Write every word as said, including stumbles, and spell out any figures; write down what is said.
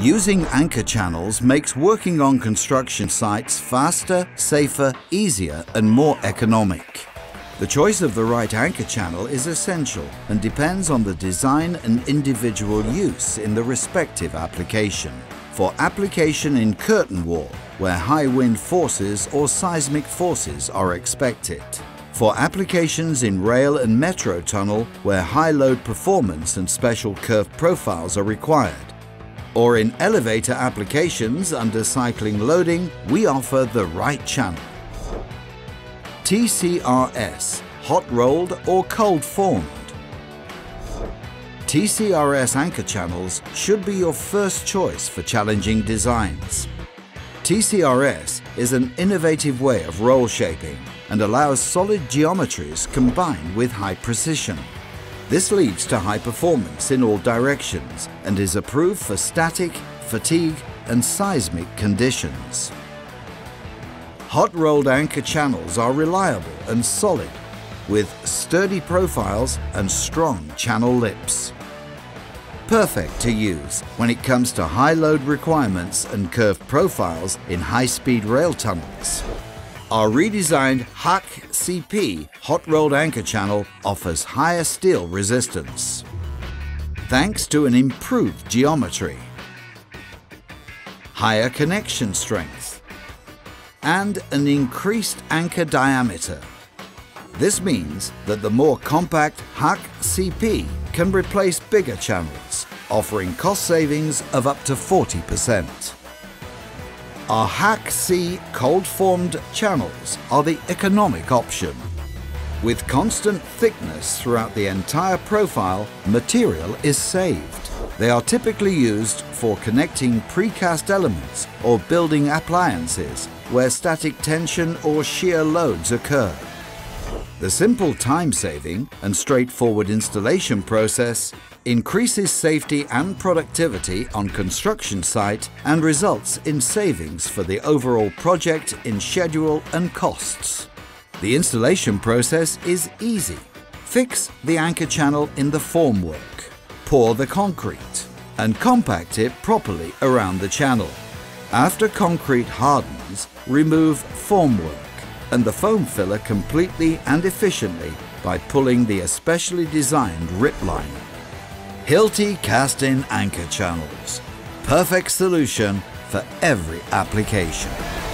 Using anchor channels makes working on construction sites faster, safer, easier and more economic. The choice of the right anchor channel is essential and depends on the design and individual use in the respective application. For application in curtain wall, where high wind forces or seismic forces are expected. For applications in rail and metro tunnel, where high load performance and special curve profiles are required. Or in elevator applications under cycling loading, we offer the right channel. T C R S – hot rolled or cold formed. T C R S anchor channels should be your first choice for challenging designs. T C R S is an innovative way of roll shaping and allows solid geometries combined with high precision. This leads to high performance in all directions and is approved for static, fatigue and seismic conditions. Hot rolled anchor channels are reliable and solid with sturdy profiles and strong channel lips. Perfect to use when it comes to high load requirements and curved profiles in high-speed rail tunnels. Our redesigned H A C C P hot rolled anchor channel offers higher steel resistance, thanks to an improved geometry, higher connection strength, and an increased anchor diameter. This means that the more compact H A C C P can replace bigger channels, offering cost savings of up to forty percent. Our H A C C cold-formed channels are the economic option. With constant thickness throughout the entire profile, material is saved. They are typically used for connecting precast elements or building appliances where static tension or shear loads occur. The simple time-saving and straightforward installation process increases safety and productivity on construction site and results in savings for the overall project in schedule and costs. The installation process is easy. Fix the anchor channel in the formwork, pour the concrete, and compact it properly around the channel. After concrete hardens, remove formwork and the foam filler completely and efficiently by pulling the especially designed rip line. Hilti cast-in anchor channels. Perfect solution for every application.